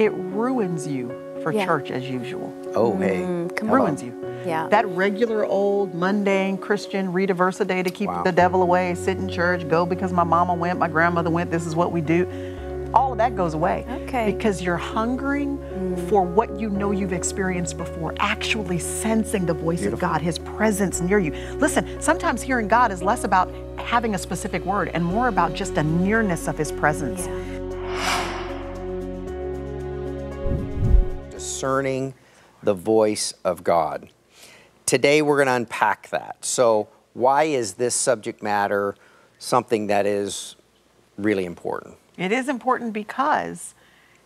it ruins you for church as usual. Oh, hey. Ruins you. Yeah. That regular old mundane Christian read a verse a day to keep the devil away, sit in church, go because my mama went, my grandmother went, this is what we do. All of that goes away. Okay. Because you're hungering for what you know you've experienced before, actually sensing the voice of God, His presence near you. Listen, sometimes hearing God is less about having a specific word and more about just a nearness of His presence. Yeah. Discerning the voice of God. Today we're going to unpack that. So why is this subject matter something that is really important? It is important because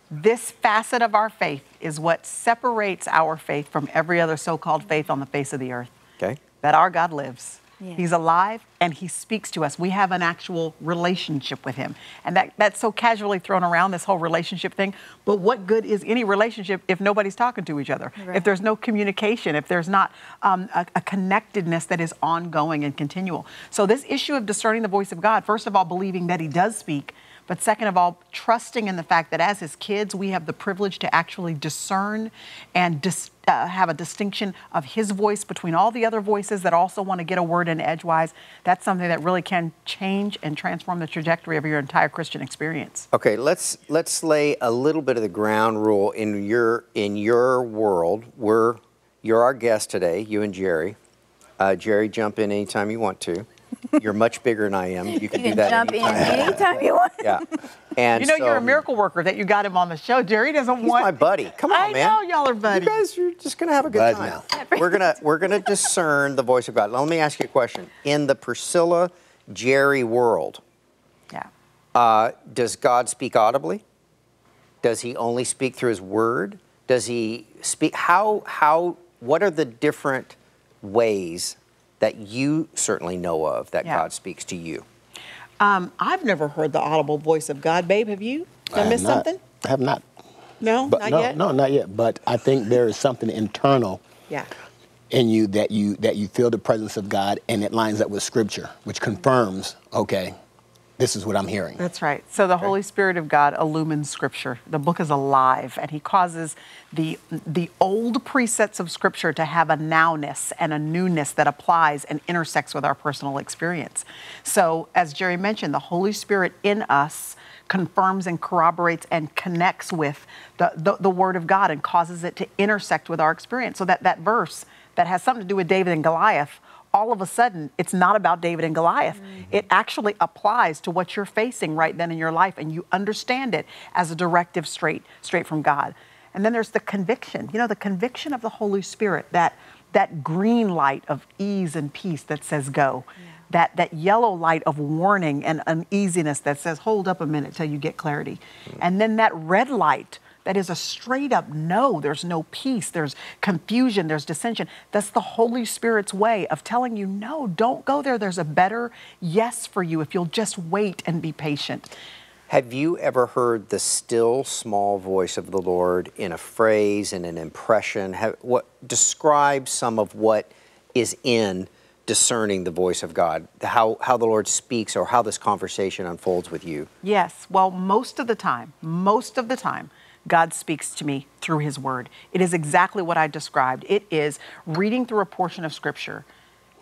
this facet of our faith is what separates our faith from every other so-called faith on the face of the earth. Okay. That our God lives. Yeah. He's alive and He speaks to us. We have an actual relationship with Him. And that's so casually thrown around, this whole relationship thing. But what good is any relationship if nobody's talking to each other? Right. If there's no communication, if there's not a connectedness that is ongoing and continual. So this issue of discerning the voice of God, first of all, believing that He does speak, but second of all, trusting in the fact that as His kids, we have the privilege to actually discern and have a distinction of His voice between all the other voices that also want to get a word in edgewise. That's something that really can change and transform the trajectory of your entire Christian experience. Okay, let's lay a little bit of the ground rule in your world. You're our guest today, you and Jerry. Jerry, jump in anytime you want to. You're much bigger than I am. You can do that jump in anytime you want. Yeah. And you know, so, you're a miracle worker that you got him on the show. Jerry doesn't want my buddy. Come on, man. I know y'all are buddies. You guys are just going to have a good time. Now. We're going to discern the voice of God. Let me ask you a question. In the Priscilla Jerry world. Yeah. Does God speak audibly? Does He only speak through His word? Does He speak what are the different ways that you certainly know of, that God speaks to you? I've never heard the audible voice of God. Babe, have you? Did I miss something? I have not. No, but, not yet? No, not yet. But I think there is something internal in you that you feel the presence of God, and it lines up with Scripture, which confirms, okay, this is what I'm hearing. That's right. So the Holy Spirit of God illumines Scripture. The book is alive, and He causes the old presets of Scripture to have a nowness and a newness that applies and intersects with our personal experience. So as Jerry mentioned, the Holy Spirit in us confirms and corroborates and connects with the Word of God and causes it to intersect with our experience. So that verse that has something to do with David and Goliath, all of a sudden, it's not about David and Goliath. It actually applies to what you're facing right then in your life, and you understand it as a directive straight from God. And then there's the conviction, you know, the conviction of the Holy Spirit, that green light of ease and peace that says go, that yellow light of warning and uneasiness that says hold up a minute till you get clarity. And then that red light that is a straight up no, there's no peace, there's confusion, there's dissension. That's the Holy Spirit's way of telling you, no, don't go there. There's a better yes for you if you'll just wait and be patient. Have you ever heard the still small voice of the Lord in a phrase, in an impression? Describe some of what is in discerning the voice of God, how the Lord speaks or how this conversation unfolds with you. Yes, well, most of the time, God speaks to me through His word. It is exactly what I described. It is reading through a portion of Scripture.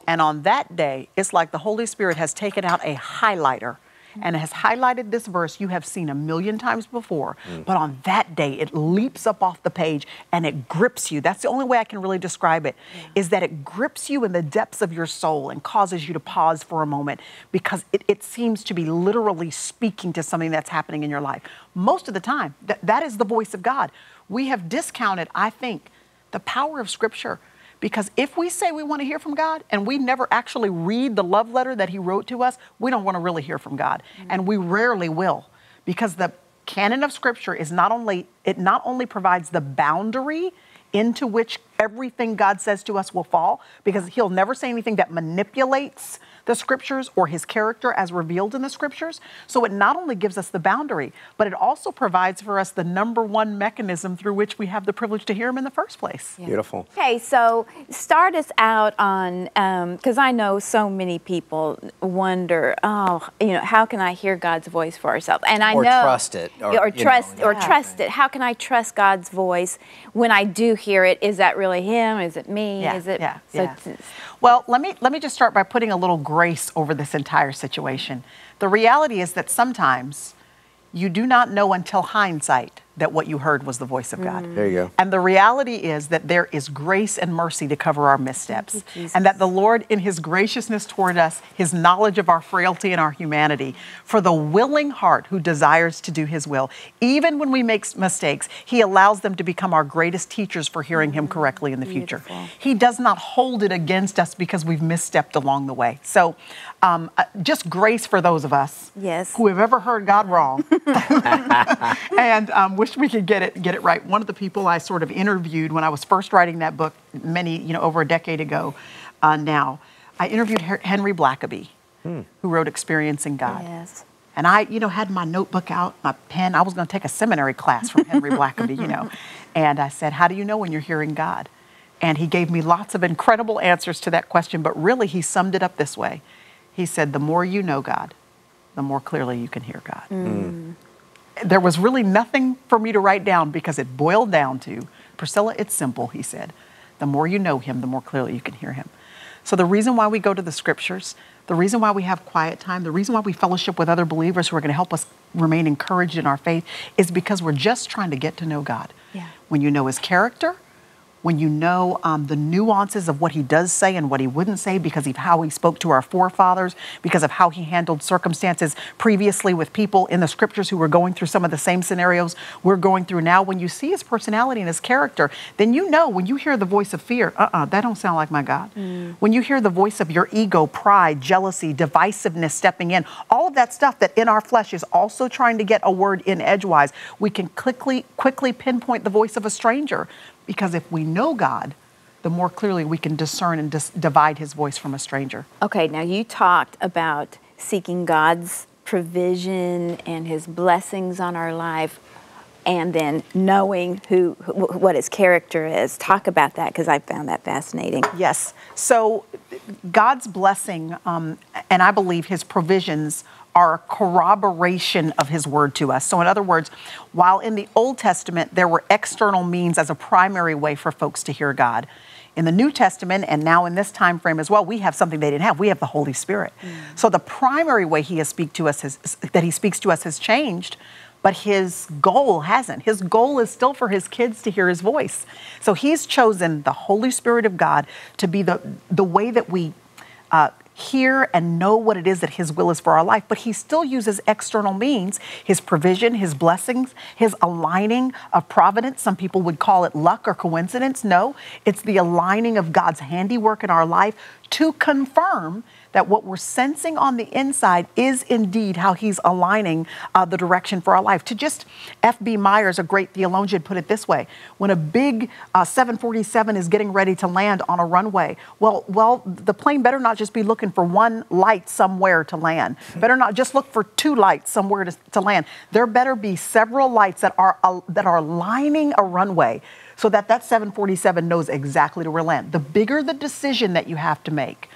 And on that day, it's like the Holy Spirit has taken out a highlighter and has highlighted this verse you have seen a million times before. But on that day, it leaps up off the page and it grips you. That's the only way I can really describe it, is that it grips you in the depths of your soul and causes you to pause for a moment because it seems to be literally speaking to something that's happening in your life. Most of the time, that is the voice of God. We have discounted, I think, the power of Scripture. Because if we say we want to hear from God and we never actually read the love letter that He wrote to us, we don't want to really hear from God. And we rarely will, because the canon of Scripture is not only provides the boundary into which everything God says to us will fall, because He'll never say anything that manipulates the scriptures or his character as revealed in the scriptures. So it not only gives us the boundary, but it also provides for us the number one mechanism through which we have the privilege to hear him in the first place. Yeah. Beautiful. Okay, so start us out on, because I know so many people wonder, oh, you know, how can I hear God's voice for ourselves? And I know, or trust it. How can I trust God's voice when I do hear it? Is that really him? Is it me? Yeah, is it? Yeah, so yeah. Well, let me just start by putting a little grace over this entire situation. The reality is that sometimes you do not know until hindsight that what you heard was the voice of God. There you go. And the reality is that there is grace and mercy to cover our missteps, and that the Lord, in his graciousness toward us, his knowledge of our frailty and our humanity, for the willing heart who desires to do his will, even when we make mistakes, he allows them to become our greatest teachers for hearing him correctly in the future. He does not hold it against us because we've misstepped along the way. So just grace for those of us who have ever heard God wrong and wish we could get it right. One of the people I sort of interviewed when I was first writing that book, many, you know, over a decade ago now, I interviewed Henry Blackaby, who wrote Experiencing God. Yes. And I, you know, had my notebook out, my pen. I was going to take a seminary class from Henry Blackaby, you know. And I said, how do you know when you're hearing God? And he gave me lots of incredible answers to that question, but really he summed it up this way. He said, the more you know God, the more clearly you can hear God. There was really nothing for me to write down because it boiled down to, Priscilla, it's simple, he said. The more you know him, the more clearly you can hear him. So the reason why we go to the scriptures, the reason why we have quiet time, the reason why we fellowship with other believers who are going to help us remain encouraged in our faith is because we're just trying to get to know God. Yeah. When you know his character, when you know the nuances of what he does say and what he wouldn't say because of how he spoke to our forefathers, because of how he handled circumstances previously with people in the scriptures who were going through some of the same scenarios we're going through now, when you see his personality and his character, then you know when you hear the voice of fear, that don't sound like my God. When you hear the voice of your ego, pride, jealousy, divisiveness stepping in, all of that stuff that in our flesh is also trying to get a word in edgewise, we can quickly pinpoint the voice of a stranger. Because if we know God, the more clearly we can discern and divide his voice from a stranger. Okay, now you talked about seeking God's provision and his blessings on our life, and then knowing what his character is. Talk about that, because I found that fascinating. Yes, so God's blessing, and I believe his provisions are a corroboration of his word to us. So in other words, while in the Old Testament, there were external means as a primary way for folks to hear God, in the New Testament, and now in this time frame as well, we have something they didn't have. We have the Holy Spirit. So the primary way that he speaks to us has changed, but his goal hasn't. His goal is still for his kids to hear his voice. So he's chosen the Holy Spirit of God to be the way that we hear and know what it is that his will is for our life, but he still uses external means, his provision, his blessings, his aligning of providence. Some people would call it luck or coincidence. No, it's the aligning of God's handiwork in our life to confirm that what we're sensing on the inside is indeed how he's aligning the direction for our life. To just, F.B. Myers, a great theologian, put it this way, when a big 747 is getting ready to land on a runway, well, the plane better not just be looking for one light somewhere to land. Better not just look for two lights somewhere to land. There better be several lights that are lining a runway so that that 747 knows exactly where to land. The bigger the decision that you have to make,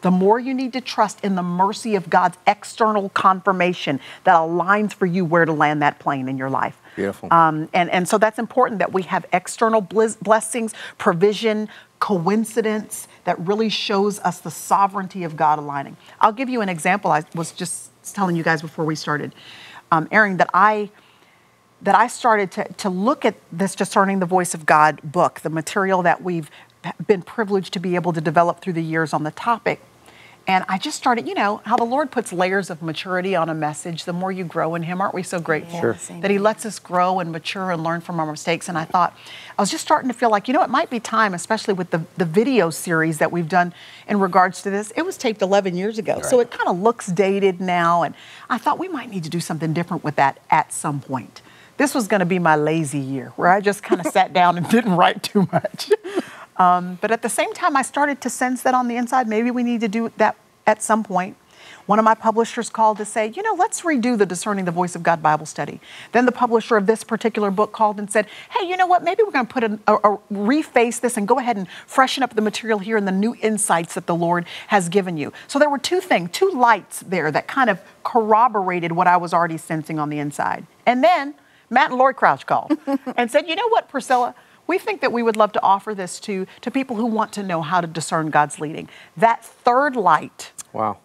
the more you need to trust in the mercy of God's external confirmation that aligns for you where to land that plane in your life. Beautiful. And so that's important that we have external blessings, provision, coincidence that really shows us the sovereignty of God aligning. I'll give you an example. I was just telling you guys before we started, Aaron, that I started to look at this Discerning the Voice of God book, the material that we've been privileged to be able to develop through the years on the topic. And I just started, you know, how the Lord puts layers of maturity on a message. The more you grow in him, aren't we so grateful that he lets us grow and mature and learn from our mistakes? And I thought, I was just starting to feel like, you know, it might be time, especially with the video series that we've done in regards to this. It was taped 11 years ago, so it kind of looks dated now. And I thought we might need to do something different with that at some point. This was going to be my lazy year where I just kind of sat down and didn't write too much. But at the same time, I started to sense that on the inside, maybe we need to do that at some point. One of my publishers called to say, you know, let's redo the Discerning the Voice of God Bible study. Then the publisher of this particular book called and said, hey, you know what, maybe we're going to put reface this and go ahead and freshen up the material here and the new insights that the Lord has given you. So there were two things, two lights there that kind of corroborated what I was already sensing on the inside. And then Matt and Lori Crouch called and said, you know what, Priscilla, we think that we would love to offer this to people who want to know how to discern God's leading. That third light. Wow.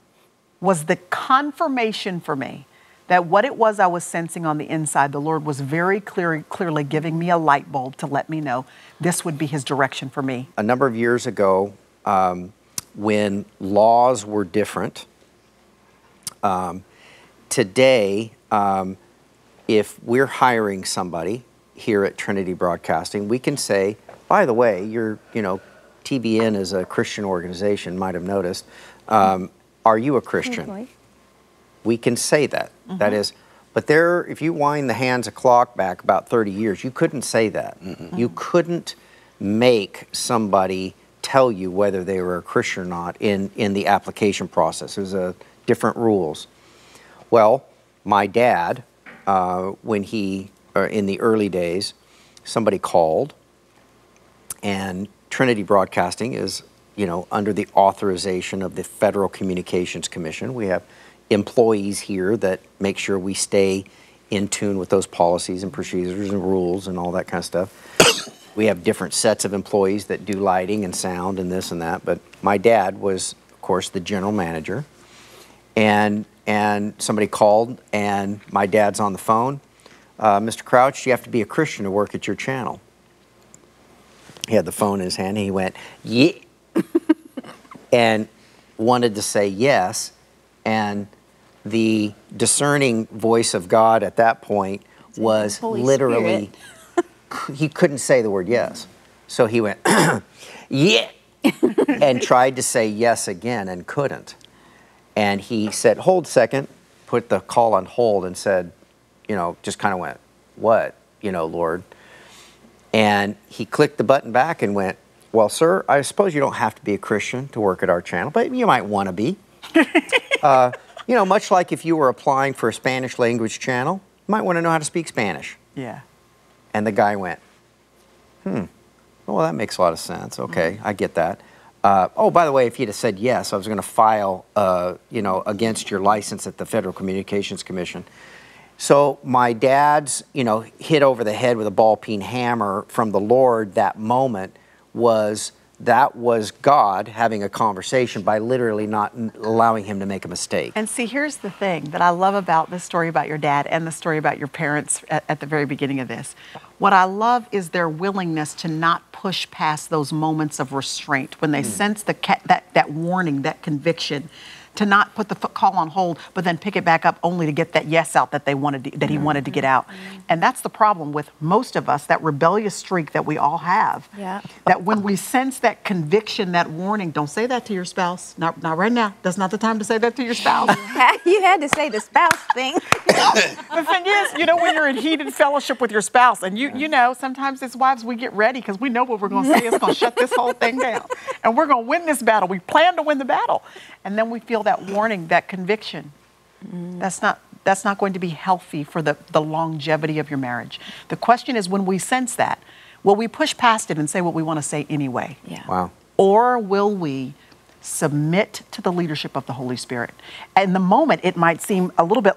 Was the confirmation for me that what it was I was sensing on the inside, the Lord was very clearly giving me a light bulb to let me know this would be His direction for me. A number of years ago, when laws were different, today, if we're hiring somebody here at Trinity Broadcasting, we can say, by the way, you're, you know, TBN is a Christian organization, might have noticed, are you a Christian? Okay. We can say that. Mm-hmm. That is, but there, if you wind the hands of clock back about 30 years, you couldn't say that. Mm-hmm. You couldn't make somebody tell you whether they were a Christian or not in the application process. It was different rules. Well, my dad, when he, in the early days, somebody called, and Trinity Broadcasting is, you know, under the authorization of the Federal Communications Commission. We have employees here that make sure we stay in tune with those policies and procedures and rules and all that kind of stuff. We have different sets of employees that do lighting and sound and this and that, but my dad was, of course, the general manager. And somebody called, and my dad's on the phone. Mr. Crouch, you have to be a Christian to work at your channel. He had the phone in his hand, and he went, yeah. And wanted to say yes, and the discerning voice of God at that point was literally, he couldn't say the word yes. So he went, yeah, and tried to say yes again and couldn't. And he said, hold a second, put the call on hold and said, you know, just kind of went, what, you know, Lord? And he clicked the button back and went, well, sir, I suppose you don't have to be a Christian to work at our channel, but you might want to be. You know, much like if you were applying for a Spanish language channel, you might want to know how to speak Spanish. Yeah. And the guy went, well, that makes a lot of sense. Okay, I get that. Oh, by the way, if you'd have said yes, I was going to file, you know, against your license at the Federal Communications Commission. So my dad's, you know, hit over the head with a ball-peen hammer from the Lord that moment. That was God having a conversation by literally not allowing him to make a mistake. And see, here's the thing that I love about this story about your dad and the story about your parents at the very beginning of this. What I love is their willingness to not push past those moments of restraint when they sense that warning, that conviction, to not put the call on hold, but then pick it back up only to get that yes out that they wanted, that he wanted to get out. And that's the problem with most of us, that rebellious streak that we all have. Yeah. That when we sense that conviction, that warning, don't say that to your spouse. Not right now. That's not the time to say that to your spouse. You had to say the spouse thing. The thing is, you know, when you're in heated fellowship with your spouse, and you know, sometimes as wives, we get ready because we know what we're going to say is going to shut this whole thing down. And we're going to win this battle. We plan to win the battle. And then we feel that warning, that conviction, that's not going to be healthy for the longevity of your marriage. The question is, when we sense that, will we push past it and say what we want to say anyway? Yeah. Wow. Or will we submit to the leadership of the Holy Spirit? In the moment, it might seem a little bit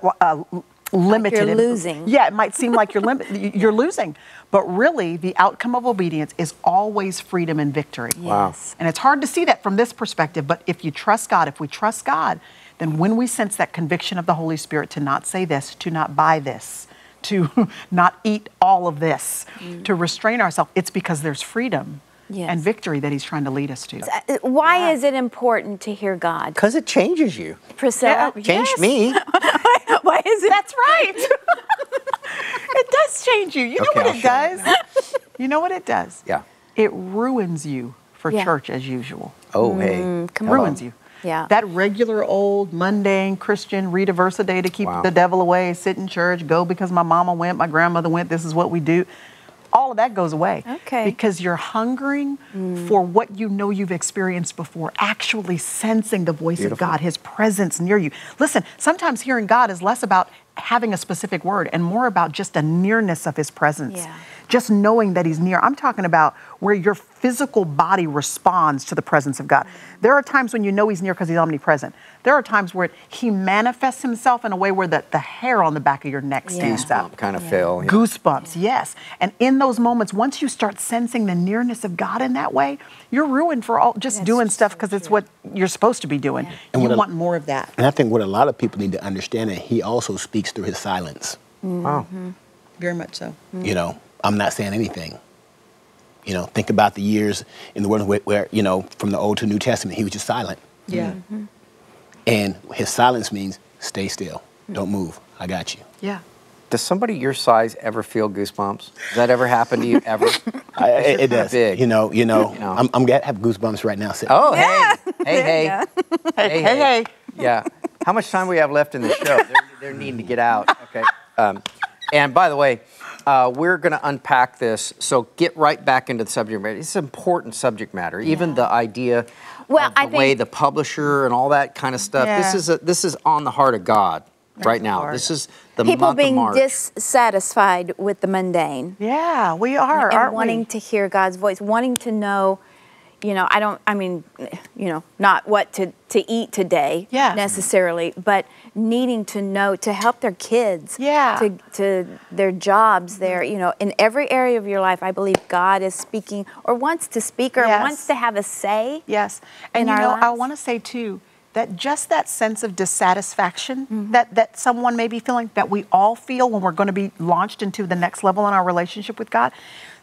limited. Like you're losing. Yeah, it might seem like you're losing. But really, the outcome of obedience is always freedom and victory. Yes. Wow. And it's hard to see that from this perspective, but if you trust God, if we trust God, then when we sense that conviction of the Holy Spirit to not say this, to not buy this, to not eat all of this, to restrain ourselves, it's because there's freedom. Yes. And victory that He's trying to lead us to. Why is it important to hear God? Because it changes you. Priscilla? Yeah, changed me. Why is it? That's right. It does change you. You know what it does? You know what it does? Yeah. It ruins you for church as usual. Oh, hey. Come on. Ruins you. Yeah. That regular old mundane Christian read a verse a day to keep the devil away, sit in church, go because my mama went, my grandmother went, this is what we do. all of that goes away. Okay. Because you're hungering for what you know you've experienced before, actually sensing the voice of God, his presence near you. Listen, sometimes hearing God is less about having a specific word and more about just a nearness of his presence. Yeah. Just knowing that he's near. I'm talking about where your physical body responds to the presence of God. There are times when you know he's near because he's omnipresent. There are times where he manifests himself in a way where the hair on the back of your neck stands up. Goosebump kind of feel. Yeah. Goosebumps, yes. And in those moments, once you start sensing the nearness of God in that way, you're ruined for all just doing stuff because it's what you're supposed to be doing. Yeah. And you want more of that. And I think what a lot of people need to understand is he also speaks through his silence. Mm-hmm. Wow. Very much so. Mm-hmm. You know, I'm not saying anything. You know, think about the years in the world where, you know, from the Old to New Testament, he was just silent. Yeah. Mm-hmm. And his silence means stay still. Mm-hmm. Don't move. I got you. Yeah. Does somebody your size ever feel goosebumps? Does that ever happen to you ever? It does. Big. You know. I'm gonna have goosebumps right now. Sitting. Oh, yeah. Hey. Yeah. How much time we have left in the show? They're needing to get out. Okay. And by the way, we're going to unpack this, so get right back into the subject matter. It's important subject matter, even the idea of the way the publisher and all that kind of stuff. Yeah. This is on the heart of God right now. Hard. This is the people being dissatisfied with the mundane. Yeah, we are, aren't we? Wanting to hear God's voice, wanting to know, you know, not what to eat today necessarily, but needing to know, to help their kids, to their jobs, you know, in every area of your life, I believe God is speaking or wants to speak or wants to have a say. Yes, and you know, I want to say too, that just that sense of dissatisfaction that someone may be feeling, that we all feel when we're going to be launched into the next level in our relationship with God,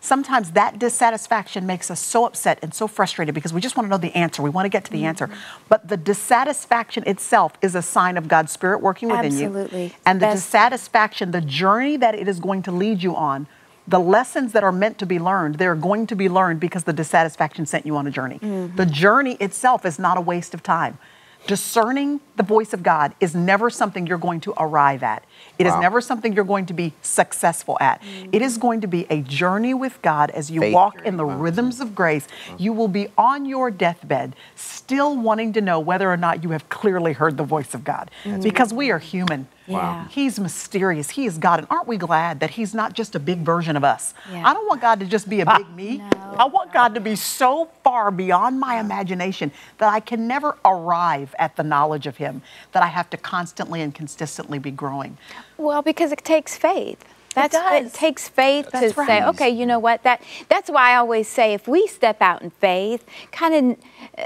sometimes that dissatisfaction makes us so upset and so frustrated because we just want to know the answer. We want to get to the answer. But the dissatisfaction itself is a sign of God's Spirit working within you. Absolutely. And the dissatisfaction, the journey that it is going to lead you on, the lessons that are meant to be learned, they're going to be learned because the dissatisfaction sent you on a journey. The journey itself is not a waste of time. Discerning the voice of God is never something you're going to arrive at. It is never something you're going to be successful at. It is going to be a journey with God as you walk in the rhythms of grace. You will be on your deathbed still wanting to know whether or not you have clearly heard the voice of God. Because we are human. Wow. He's mysterious. He is God. And aren't we glad that he's not just a big version of us? Yeah. I don't want God to just be a big me. No, I want God to be so far beyond my imagination that I can never arrive at the knowledge of him, that I have to constantly and consistently be growing. Well, because it takes faith. It takes faith to say, okay, you know what? That's why I always say if we step out in faith, kind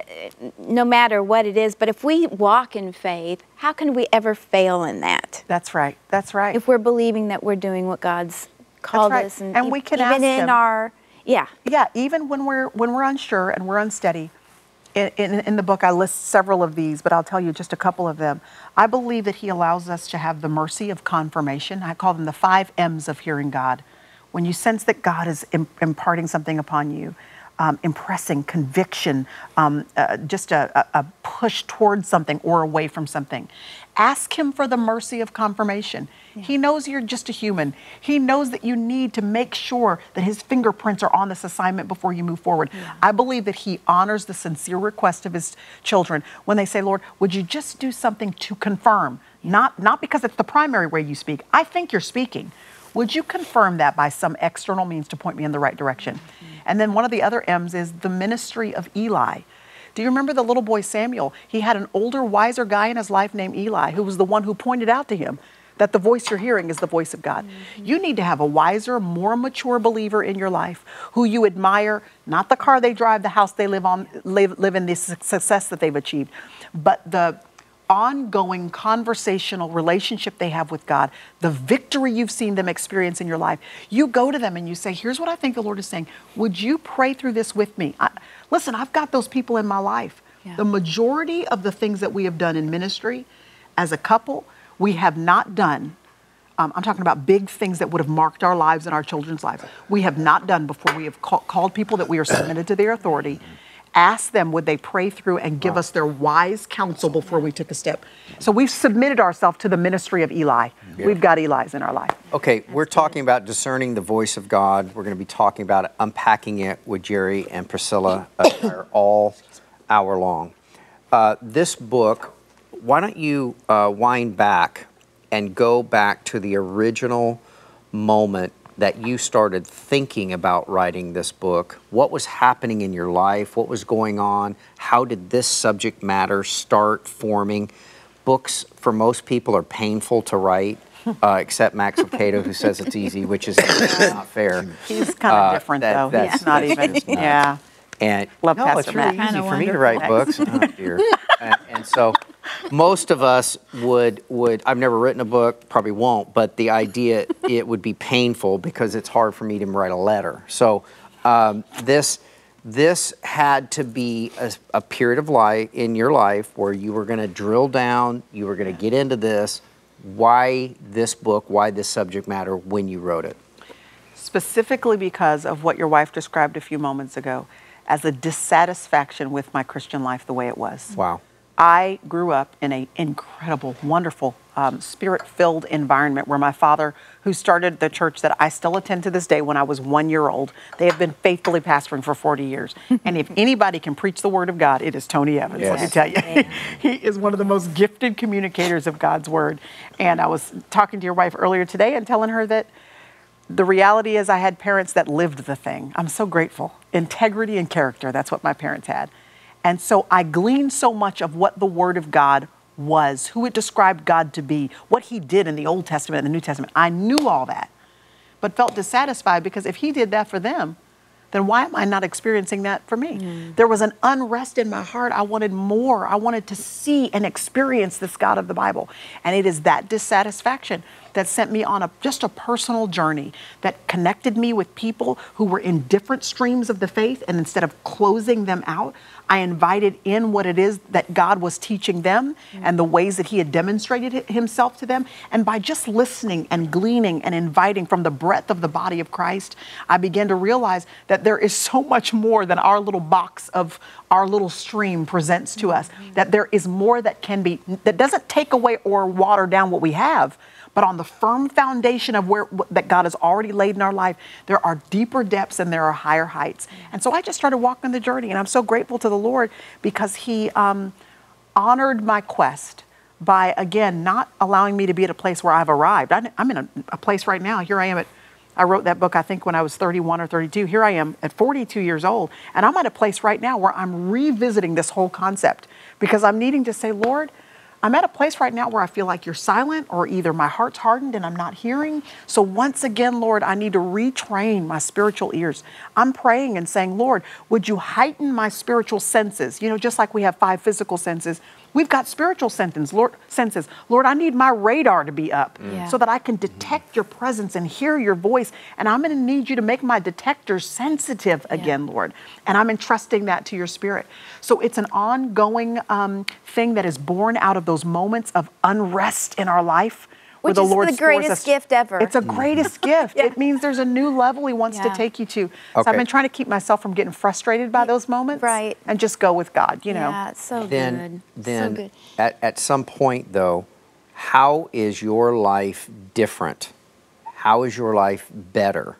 of no matter what it is, but if we walk in faith, how can we ever fail in that? That's right. That's right. If we're believing that we're doing what God's called us, and we can even in our even when we're unsure and we're unsteady. In the book, I list several of these, but I'll tell you just a couple of them. I believe that he allows us to have the mercy of confirmation. I call them the 5 M's of hearing God. When you sense that God is imparting something upon you, impressing, conviction, just a push towards something or away from something. Ask him for the mercy of confirmation. Yeah. He knows you're just a human. He knows that you need to make sure that his fingerprints are on this assignment before you move forward. Yeah. I believe that he honors the sincere request of his children when they say, Lord, would you just do something to confirm? Not because it's the primary way you speak. I think you're speaking. Would you confirm that by some external means to point me in the right direction? And then one of the other M's is the ministry of Eli. Do you remember the little boy Samuel? He had an older, wiser guy in his life named Eli who was the one who pointed out to him that the voice you're hearing is the voice of God. You need to have a wiser, more mature believer in your life who you admire, not the car they drive, the house they live in, the success that they've achieved, but the ongoing conversational relationship they have with God, the victory you've seen them experience in your life. You go to them and you say, here's what I think the Lord is saying. Would you pray through this with me? Listen, I've got those people in my life. Yeah. The majority of the things that we have done in ministry as a couple, we have not done. I'm talking about big things that would have marked our lives and our children's lives. We have not done before we have called people that we are submitted to their authority. Ask them, would they pray through and give us their wise counsel before we took a step? So we've submitted ourselves to the ministry of Eli. Yeah. We've got Eli's in our life. Okay, we're talking about discerning the voice of God. We're going to be talking about it, unpacking it with Jerry and Priscilla all hour long. This book, why don't you wind back and go back to the original moment that you started thinking about writing this book. What was happening in your life? What was going on? How did this subject matter start forming? Books for most people are painful to write, except Max Ocato, who says it's easy, which is not fair. He's kind of different, though. That's not even, yeah. And love no, Pastor it's really Matt. Easy for me to write books. Oh, dear. And so most of us would, I've never written a book, probably won't, but the idea, it would be painful because it's hard for me to write a letter. So this had to be a period of life in your life where you were gonna drill down, you were gonna get into this. Why this book, why this subject matter when you wrote it? Specifically because of what your wife described a few moments ago as a dissatisfaction with my Christian life the way it was. Wow. I grew up in an incredible, wonderful, spirit-filled environment where my father, who started the church that I still attend to this day when I was 1 year old, they have been faithfully pastoring for 40 years. And if anybody can preach the Word of God, it is Tony Evans, yes. Let me tell you. He is one of the most gifted communicators of God's Word. And I was talking to your wife earlier today and telling her that the reality is I had parents that lived the thing. I'm so grateful. Integrity and character, that's what my parents had. And so I gleaned so much of what the Word of God was, who it described God to be, what he did in the Old Testament and the New Testament. I knew all that, but felt dissatisfied because if he did that for them, then why am I not experiencing that for me? Mm. There was an unrest in my heart. I wanted more. I wanted to see and experience this God of the Bible. And it is that dissatisfaction that sent me on just a personal journey that connected me with people who were in different streams of the faith. And instead of closing them out, I invited in what it is that God was teaching them and the ways that he had demonstrated himself to them. And by just listening and gleaning and inviting from the breadth of the body of Christ, I began to realize that there is so much more than our little box of our little stream presents to us, that there is more that can be, that doesn't take away or water down what we have, but on the firm foundation of where that God has already laid in our life, there are deeper depths and there are higher heights. And so I just started walking the journey, and I'm so grateful to the Lord because he honored my quest by, again, not allowing me to be at a place where I've arrived. I'm in a place right now. Here I am at, I wrote that book, I think, when I was 31 or 32. Here I am at 42 years old, and I'm at a place right now where I'm revisiting this whole concept because I'm needing to say, Lord, I'm at a place right now where I feel like you're silent or either my heart's hardened and I'm not hearing. So once again, Lord, I need to retrain my spiritual ears. I'm praying and saying, Lord, would you heighten my spiritual senses? You know, just like we have five physical senses, we've got spiritual senses, Lord, I need my radar to be up so that I can detect your presence and hear your voice. And I'm going to need you to make my detector sensitive again, Lord. And I'm entrusting that to your spirit. So it's an ongoing thing that is born out of those moments of unrest in our life. Which is the greatest gift ever. It's the greatest gift. It means there's a new level he wants to take you to. So I've been trying to keep myself from getting frustrated by those moments. Right. And just go with God, you know. Yeah, it's so good. Then so good. At some point, though, how is your life different? How is your life better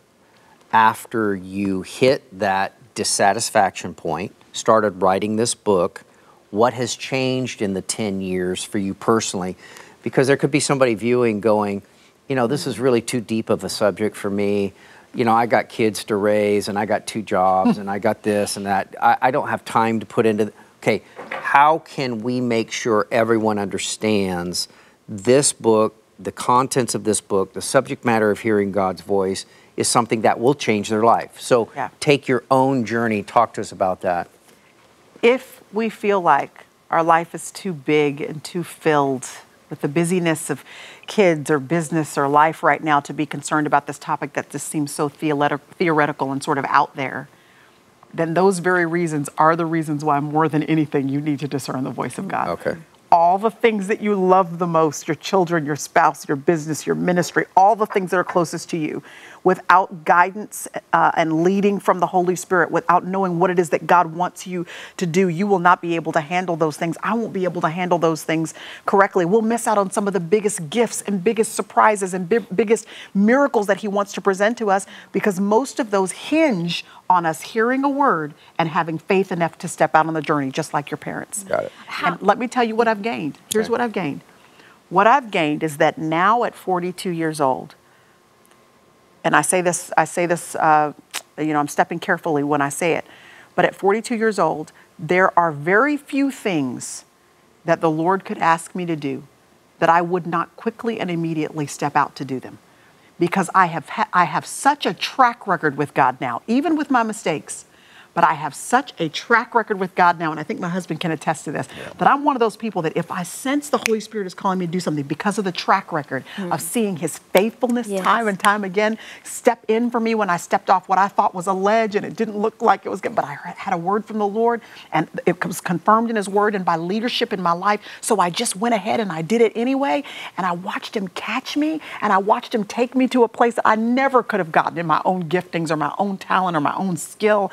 after you hit that dissatisfaction point, started writing this book? What has changed in the 10 years for you personally? Because there could be somebody viewing going, you know, this is really too deep of a subject for me. You know, I got kids to raise and I got two jobs and I got this and that. I don't have time to put into, okay, how can we make sure everyone understands this book, the contents of this book, the subject matter of hearing God's voice is something that will change their life. So take your own journey, talk to us about that. If we feel like our life is too big and too filled with the busyness of kids or business or life right now to be concerned about this topic that just seems so theoretical and sort of out there, then those very reasons are the reasons why more than anything you need to discern the voice of God. Okay. All the things that you love the most, your children, your spouse, your business, your ministry, all the things that are closest to you, without guidance and leading from the Holy Spirit, without knowing what it is that God wants you to do, you will not be able to handle those things. I won't be able to handle those things correctly. We'll miss out on some of the biggest gifts and biggest surprises and biggest miracles that he wants to present to us, because most of those hinge on us hearing a word and having faith enough to step out on the journey, just like your parents. Got it. And let me tell you what I've gained. Here's what I've gained. What I've gained is that now at 42 years old, and I say this, you know, I'm stepping carefully when I say it, but at 42 years old, there are very few things that the Lord could ask me to do that I would not quickly and immediately step out to do them. Because I have such a track record with God now, even with my mistakes, but I have such a track record with God now, and I think my husband can attest to this, that I'm one of those people that if I sense the Holy Spirit is calling me to do something, because of the track record of seeing his faithfulness time and time again step in for me when I stepped off what I thought was a ledge and it didn't look like it was good, but I had a word from the Lord and it was confirmed in his word and by leadership in my life, so I just went ahead and I did it anyway, and I watched him catch me and I watched him take me to a place that I never could have gotten in my own giftings or my own talent or my own skill.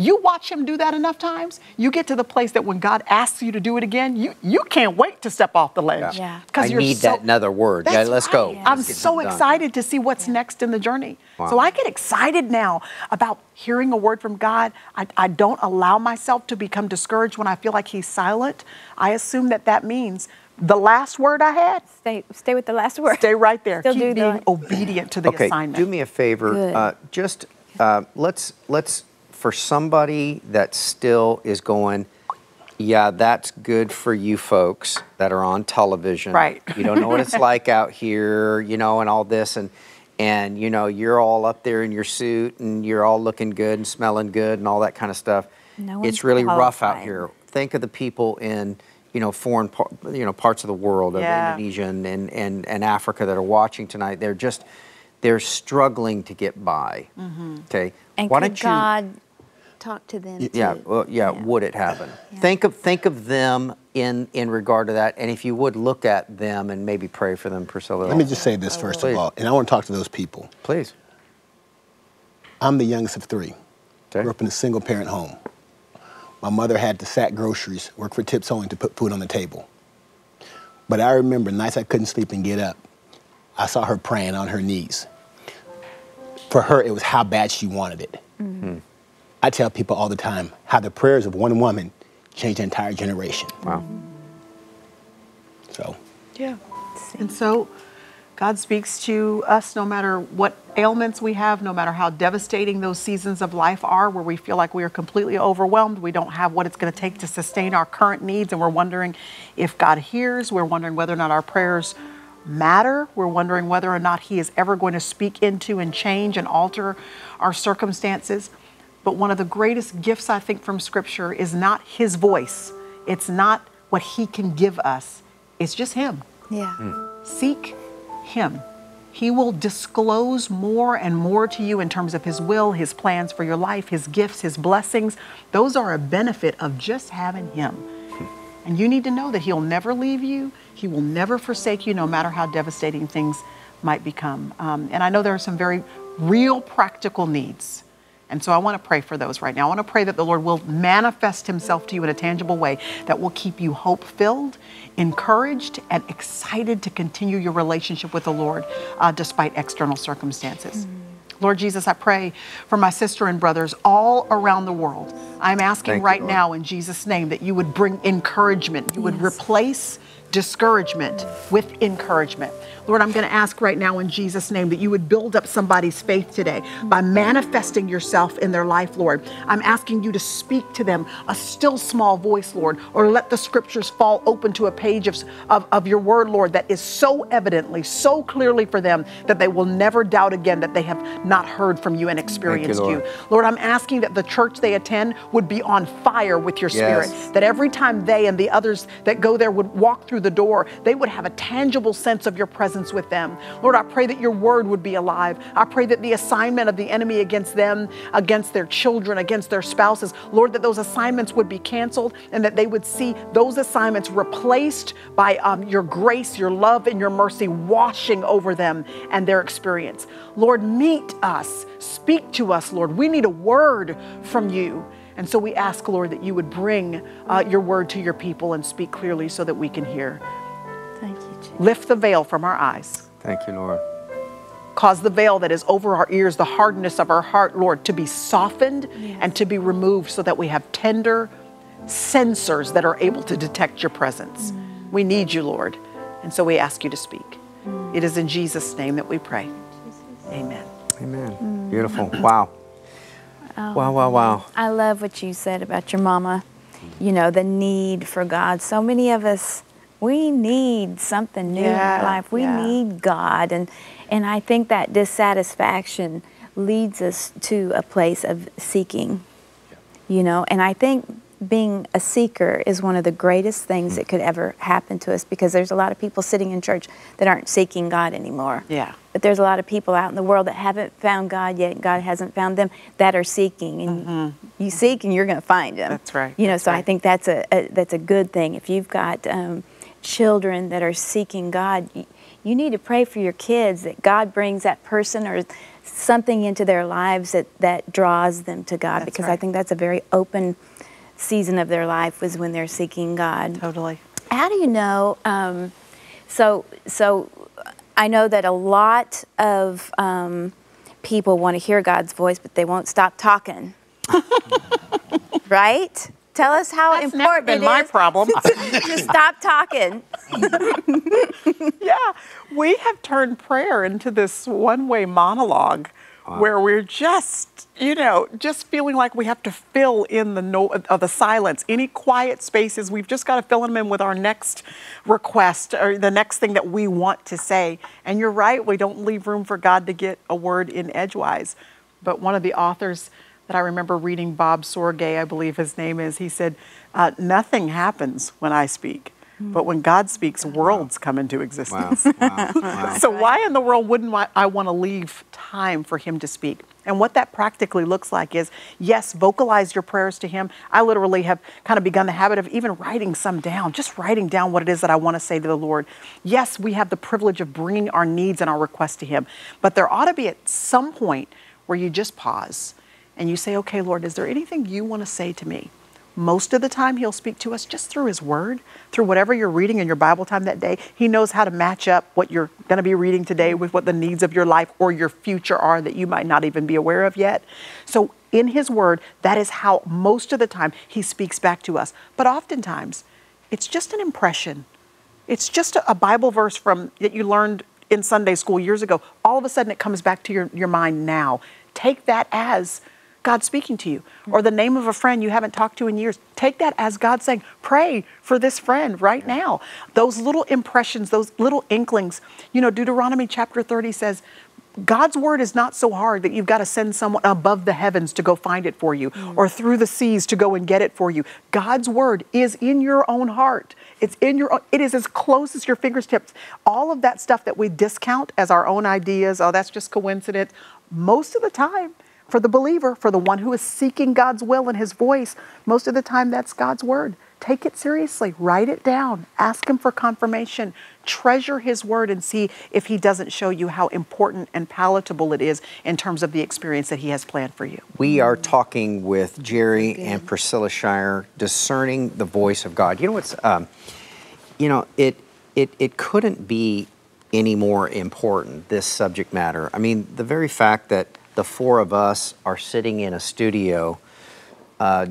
You watch him do that enough times, you get to the place that when God asks you to do it again, you can't wait to step off the ledge. Yeah. I need that another word. Yeah, let's go. Yeah. I'm so excited to see what's next in the journey. Wow. So I get excited now about hearing a word from God. I don't allow myself to become discouraged when I feel like he's silent. I assume that that means the last word I had. Stay with the last word. Stay right there. Still keep being obedient to the assignment. Okay, do me a favor. Let's for somebody that still is going, yeah, that's good for you folks that are on television. Right. You don't know what it's like out here, you know, and all this. And you know, you're all up there in your suit and you're all looking good and smelling good and all that kind of stuff. No, it's really rough out here. Think of the people in, you know, foreign parts of the world, of Indonesia and Africa that are watching tonight. They're struggling to get by. Okay. And why don't God talk to them too? Well, would it happen? Think of them in regard to that, and if you would, look at them and maybe pray for them, Priscilla. Let me just say this first of all, and I want to talk to those people. Please. I'm the youngest of three. Okay. Grew up in a single parent home. My mother had to sack groceries, work for tips only to put food on the table. But I remember nights I couldn't sleep and get up. I saw her praying on her knees. For her, it was how bad she wanted it. I tell people all the time how the prayers of one woman changed the entire generation. Wow. So. Yeah. And so God speaks to us no matter what ailments we have, no matter how devastating those seasons of life are where we feel like we are completely overwhelmed, we don't have what it's going to take to sustain our current needs, and we're wondering if God hears, we're wondering whether or not our prayers matter. We're wondering whether or not he is ever going to speak into and change and alter our circumstances. But one of the greatest gifts, I think, from Scripture is not his voice. It's not what he can give us. It's just him. Yeah. Seek him. He will disclose more and more to you in terms of his will, his plans for your life, his gifts, his blessings. Those are a benefit of just having him. And you need to know that he'll never leave you. He will never forsake you, no matter how devastating things might become. And I know there are some very real practical needs. And so I want to pray for those right now. I want to pray that the Lord will manifest himself to you in a tangible way that will keep you hope-filled, encouraged, and excited to continue your relationship with the Lord despite external circumstances. Lord Jesus, I pray for my sister and brothers all around the world. I'm asking now in Jesus' name that you would bring encouragement. You would replace discouragement with encouragement. Lord, I'm going to ask right now in Jesus' name that you would build up somebody's faith today by manifesting yourself in their life, Lord. I'm asking you to speak to them a still small voice, Lord, or let the scriptures fall open to a page of your word, Lord, that is so evidently, so clearly for them that they will never doubt again that they have not heard from you and experienced you. Lord, I'm asking that the church they attend would be on fire with your spirit, that every time they and the others that go there would walk through through the door, they would have a tangible sense of your presence with them. Lord, I pray that your word would be alive. I pray that the assignment of the enemy against them, against their children, against their spouses, Lord, that those assignments would be canceled and that they would see those assignments replaced by your grace, your love, and your mercy washing over them and their experience. Lord, meet us. Speak to us, Lord. We need a word from you. And so we ask, Lord, that you would bring your word to your people and speak clearly so that we can hear. Thank you, Jesus. Lift the veil from our eyes. Thank you, Lord. Cause the veil that is over our ears, the hardness of our heart, Lord, to be softened and to be removed so that we have tender sensors that are able to detect your presence. We need you, Lord. And so we ask you to speak. It is in Jesus' name that we pray. Amen. Amen. Beautiful. Wow. Wow, wow, wow. I love what you said about your mama. You know, the need for God. So many of us, we need something new in life. We need God. And I think that dissatisfaction leads us to a place of seeking. You know, and I think being a seeker is one of the greatest things that could ever happen to us, because there's a lot of people sitting in church that aren't seeking God anymore. Yeah. But there's a lot of people out in the world that haven't found God yet, and God hasn't found them, that are seeking. And you seek and you're going to find him. That's right. You know, so I think that's a good thing. If you've got children that are seeking God, you need to pray for your kids that God brings that person or something into their lives that draws them to God, because I think that's a very open season of their life, was when they're seeking God. Totally. How do you know, so I know that a lot of people want to hear God's voice, but they won't stop talking. Right? Tell us how that's important it is. That's my problem. To stop talking. Yeah, we have turned prayer into this one-way monologue. Wow. Where we're just, you know, just feeling like we have to fill in the the silence. Any quiet spaces, we've just got to fill them in with our next request or the next thing that we want to say. And you're right, we don't leave room for God to get a word in edgewise. But one of the authors that I remember reading, Bob Sorge, I believe his name is, he said, nothing happens when I speak. But when God speaks, worlds come into existence. Wow. Wow. Wow. So why in the world wouldn't I want to leave time for him to speak? And what that practically looks like is, yes, vocalize your prayers to him. I literally have kind of begun the habit of even writing some down, just writing down what it is that I want to say to the Lord. Yes, we have the privilege of bringing our needs and our requests to him, but there ought to be at some point where you just pause and you say, okay, Lord, is there anything you want to say to me? Most of the time, he'll speak to us just through his word, through whatever you're reading in your Bible time that day. He knows how to match up what you're going to be reading today with what the needs of your life or your future are that you might not even be aware of yet. So in his word, that is how most of the time he speaks back to us. But oftentimes, it's just an impression. It's just a Bible verse that you learned in Sunday school years ago. All of a sudden, it comes back to your mind now. Take that as God speaking to you, or the name of a friend you haven't talked to in years. Take that as God saying, pray for this friend right now. Those little impressions, those little inklings. You know, Deuteronomy chapter 30 says, God's word is not so hard that you've got to send someone above the heavens to go find it for you, or through the seas to go and get it for you. God's word is in your own heart. It's in your own, it is as close as your fingertips. All of that stuff that we discount as our own ideas, oh, that's just coincidence. Most of the time, for the believer, for the one who is seeking God's will and his voice, most of the time that's God's word. Take it seriously. Write it down. Ask him for confirmation. Treasure his word and see if he doesn't show you how important and palatable it is in terms of the experience that he has planned for you. We are talking with Jerry and Priscilla Shirer, discerning the voice of God. You know, what's, you know, it couldn't be any more important, this subject matter. I mean, the very fact that the four of us are sitting in a studio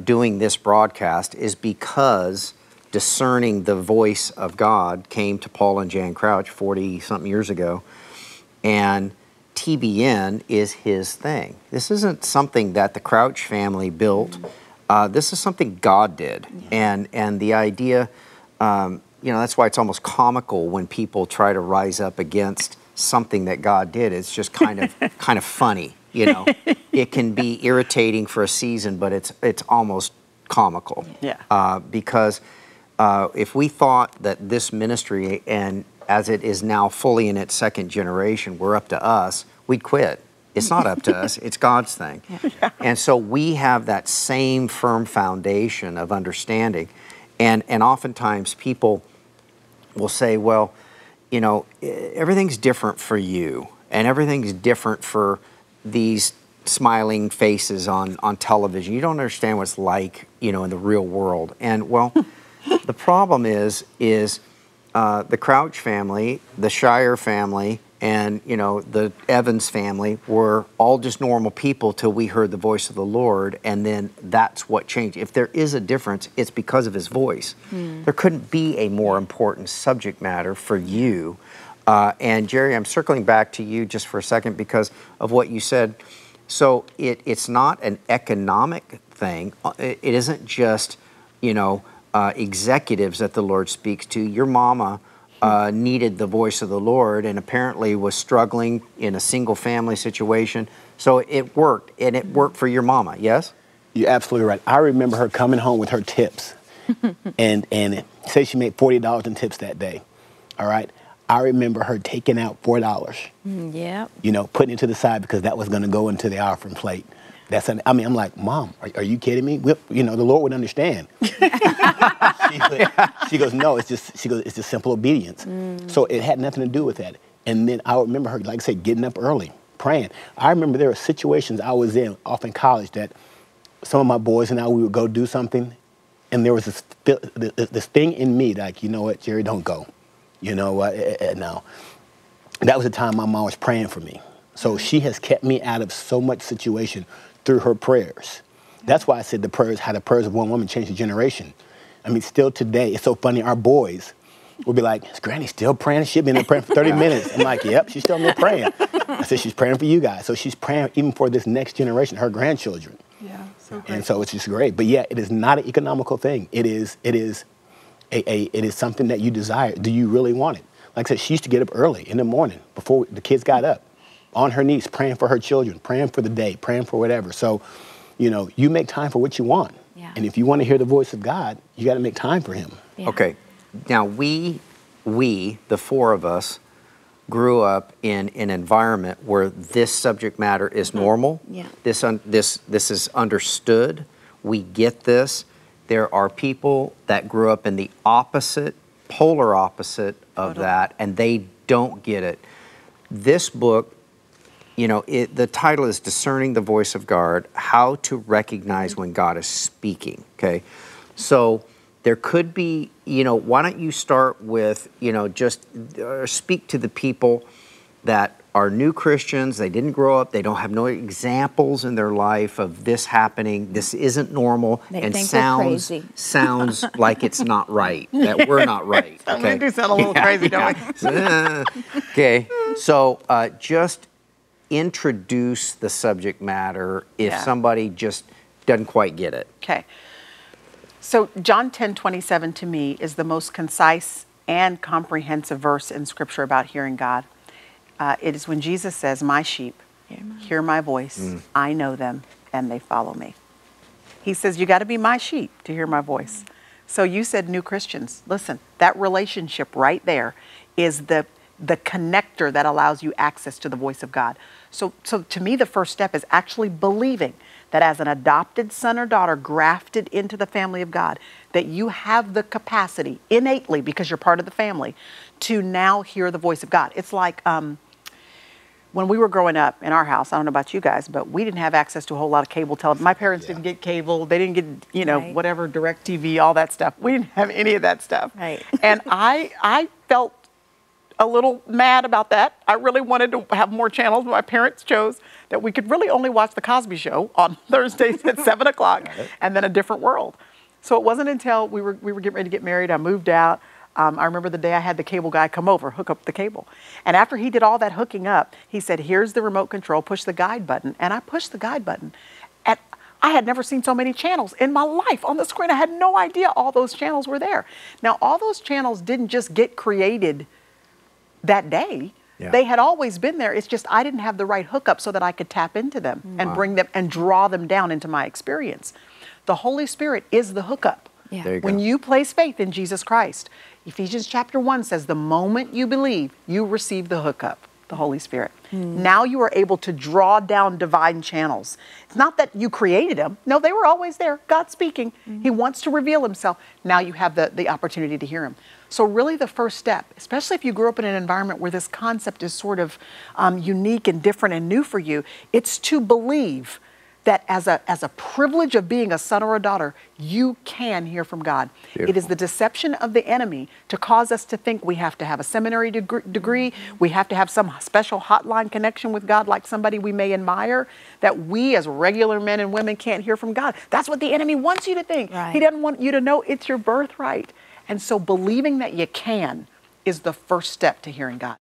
doing this broadcast is because discerning the voice of God came to Paul and Jan Crouch 40-something years ago, and TBN is his thing. This isn't something that the Crouch family built. This is something God did. And the idea, you know, that's why it's almost comical when people try to rise up against something that God did. It's just kind of funny. You know, it can be irritating for a season, but it's almost comical. Yeah. Because if we thought that this ministry, and as it is now fully in its second generation, were up to us, we'd quit. It's not up to us, it's God's thing. Yeah. And so we have that same firm foundation of understanding. And oftentimes people will say, well, you know, everything's different for you, and everything's different for these smiling faces on television. You don't understand what it's like, you know, in the real world. And well, the problem is the Crouch family, the Shirer family, and, you know, the Evans family were all just normal people till we heard the voice of the Lord, and then that's what changed. If there is a difference, it's because of his voice. Mm. There couldn't be a more important subject matter for you. And Jerry, I'm circling back to you just for a second because of what you said. So it's not an economic thing. It isn't just, you know, executives that the Lord speaks to. Your mama needed the voice of the Lord and apparently was struggling in a single family situation. So it worked, and it worked for your mama, yes? You're absolutely right. I remember her coming home with her tips and say she made $40 in tips that day, all right? I remember her taking out $4, yeah, you know, putting it to the side because that was gonna go into the offering plate. I mean, I'm like, Mom, are you kidding me? You know, the Lord would understand. She goes, no, it's just simple obedience. Mm. So it had nothing to do with that. And then I remember her, like I said, getting up early, praying. I remember there were situations I was in off in college that some of my boys and I, we would go do something. And there was this thing in me, like, you know what, Jerry, don't go. You know what, no. That was the time my mom was praying for me. So she has kept me out of so much situation through her prayers. That's why I said the prayers, how the prayers of one woman changed a generation. I mean, still today, it's so funny, our boys will be like, is Granny still praying? She's been there praying for 30 minutes. I'm like, yep, she's still in there praying. I said, she's praying for you guys. So she's praying even for this next generation, her grandchildren. Yeah, so great. And so it's just great. But yeah, it is not an economical thing. It is something that you desire. Do you really want it? Like I said, she used to get up early in the morning before the kids got up, on her knees, praying for her children, praying for the day, praying for whatever. So, you know, you make time for what you want. Yeah. And if you want to hear the voice of God, you got to make time for him. Yeah. Okay. Now, we, the four of us, grew up in an environment where this subject matter is normal. Yeah. This is understood. We get this. There are people that grew up in the opposite, polar opposite of that, and they don't get it. This book, you know, the title is Discerning the Voice of God, How to Recognize When God is Speaking, okay? So there could be, you know, why don't you start with, you know, just speak to the people that are new Christians, they didn't grow up, they don't have no examples in their life of this happening, this isn't normal, and sounds like it's not right, that we're not right. Okay? We do sound a little crazy, don't we? Okay, so just introduce the subject matter if somebody just doesn't quite get it. Okay. So John 10:27 to me is the most concise and comprehensive verse in Scripture about hearing God. It is when Jesus says, my sheep hear my voice, I know them, and they follow me. He says, you got to be my sheep to hear my voice. So you said new Christians. Listen, that relationship right there is the connector that allows you access to the voice of God. So to me, the first step is actually believing that as an adopted son or daughter grafted into the family of God, that you have the capacity innately, because you're part of the family, to now hear the voice of God. It's like when we were growing up in our house, I don't know about you guys, but we didn't have access to a whole lot of cable television. My parents didn't get cable. They didn't get, you know, whatever, direct TV, all that stuff. We didn't have any of that stuff. Right. And I felt a little mad about that. I really wanted to have more channels, but my parents chose that we could really only watch The Cosby Show on Thursdays at 7 o'clock and then A Different World. So it wasn't until we were getting ready to get married, I moved out. I remember the day I had the cable guy come over, hook up the cable. And after he did all that hooking up, he said, here's the remote control, push the guide button. And I pushed the guide button. And I had never seen so many channels in my life on the screen. I had no idea all those channels were there. Now, all those channels didn't just get created that day. Yeah. They had always been there. It's just I didn't have the right hookup so that I could tap into them and bring them and draw them down into my experience. The Holy Spirit is the hookup. Yeah. There you go. When you place faith in Jesus Christ, Ephesians chapter 1 says the moment you believe, you receive the hookup, the Holy Spirit. Mm. Now you are able to draw down divine channels. It's not that you created them. No, they were always there. God's speaking. Mm. He wants to reveal himself. Now you have the opportunity to hear him. So really the first step, especially if you grew up in an environment where this concept is sort of unique and different and new for you, it's to believe that as a privilege of being a son or a daughter, you can hear from God. Beautiful. It is the deception of the enemy to cause us to think we have to have a seminary degree, we have to have some special hotline connection with God like somebody we may admire, that we as regular men and women can't hear from God. That's what the enemy wants you to think. Right. He doesn't want you to know it's your birthright. And so believing that you can is the first step to hearing God.